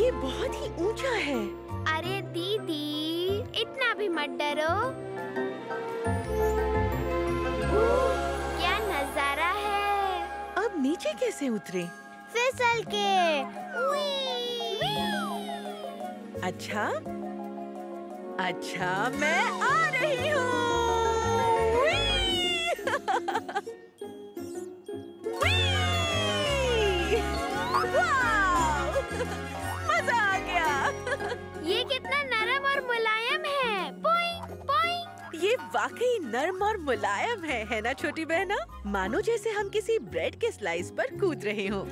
ये बहुत ही ऊंचा है। अरे दीदी, इतना भी मत डरो। क्या नजारा है। अब नीचे कैसे उतरे? फिसल के। वी। वी। अच्छा अच्छा, मैं आ रही हूँ। मजा आ गया। ये कितना नरम और मुलायम है। पोइंग, पोइंग। ये वाकई नरम और मुलायम है ना छोटी बहना? मानो जैसे हम किसी ब्रेड के स्लाइस पर कूद रहे हों।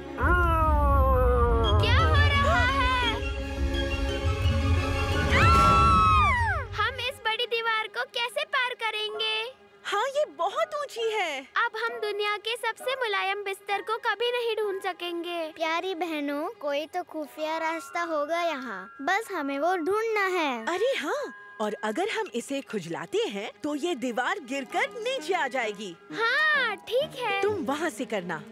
क्या हो रहा है? हम इस बड़ी दीवार को कैसे पार करेंगे? हाँ, ये बहुत ऊंची है। अब हम दुनिया के सबसे मुलायम बिस्तर को कभी नहीं ढूंढ सकेंगे। प्यारी बहनों, कोई तो खुफिया रास्ता होगा यहाँ, बस हमें वो ढूंढना है। अरे हाँ, और अगर हम इसे खुजलाते हैं तो ये दीवार गिरकर नीचे आ जाएगी। हाँ ठीक है, तुम वहाँ से करना।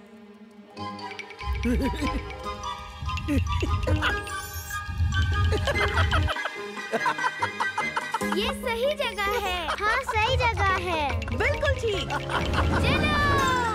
ये सही जगह है। हाँ सही जगह है, बिल्कुल ठीक। चलो।